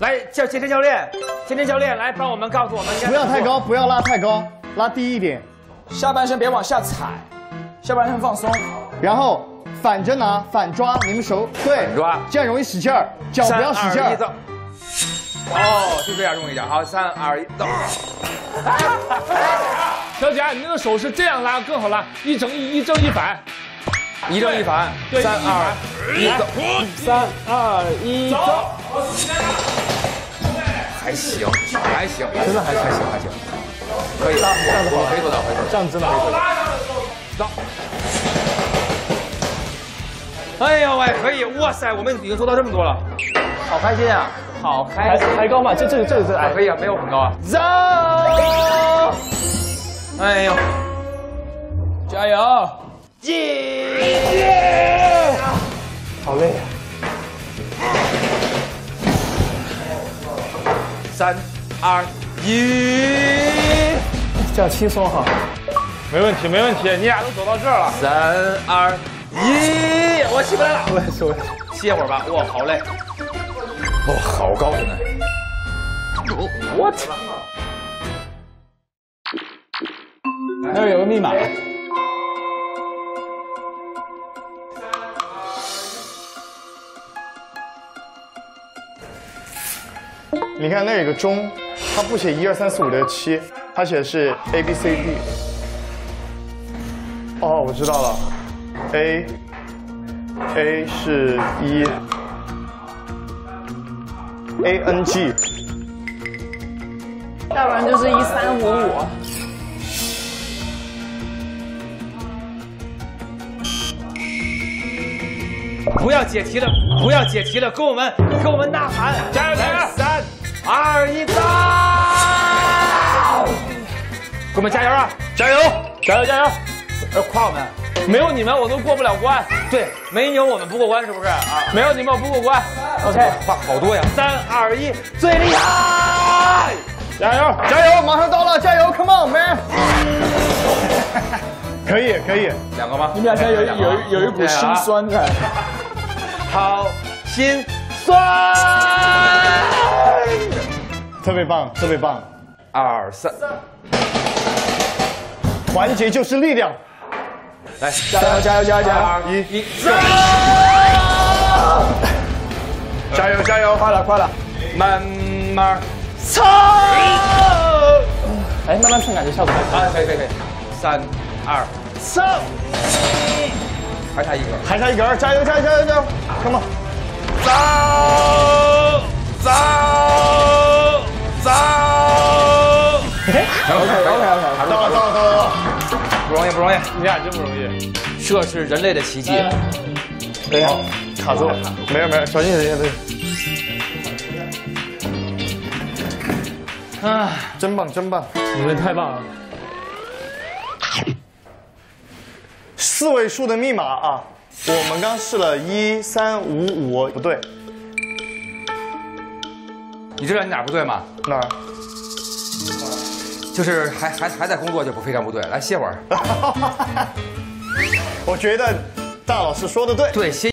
来，叫健身教练，健身教练来帮我们告诉我们。不要太高，不要拉太高，拉低一点。下半身别往下踩，下半身放松。然后反着拿，反抓，你们手对，抓，这样容易使劲儿，脚不要使劲儿。哦，就这样用一点。好，3、2、1，走。小姐，你那个手是这样拉更好拉，一正一反。 一正一反，3、2、1，走，3、2、1，走，还行，还行，真的还行，可以，可以做到，这样子走，哎呦喂，可以，哇塞，我们已经做到这么多了，好开心啊，好开心，还高吗？这哎，可以啊，没有很高啊，走，哎呦，加油！ 姐，好累啊！3、2、1，这样轻松哈，没问题，你俩都走到这儿了。3、2、1，我起不来了，我也歇会儿吧，哇，好累，哇，好高现在，我操！那儿有个密码。 你看那有个钟，它不写1、2、3、4、5、6、7，它写的是 A B C D。哦，我知道了 ，A 是1 ，A N G， 要不然就是1355。不要解题了，跟我们呐喊，加油！ 3、2、1，走！给我们加油啊！加油！要夸我们，没有你们我都过不了关。对，没有我们不过关是不是啊？没有你们我不过关。OK， 话好多呀。3、2、1，最厉害！加油！马上到了，加油 ！Come on man！ 可以，两个吗？你们俩现在有一股心酸在。好心酸。 特别棒！2、3，团结就是力量。来，加油！1，走！加油！快了！慢，冲！哎，慢冲感觉效果还行。可以。3、2，走！还差一格！加油！Come on！ 走！OK， 到了，不容易，你俩真不容易，这是人类的奇迹。等一下，卡住了，没有，小心！啊，真棒！你们太棒了！4位数的密码啊，我们刚试了1355，不对。 你知道你哪儿不对吗？哪儿？就是还在工作就非常不对。来歇会儿。我觉得大老师说的对。对，歇。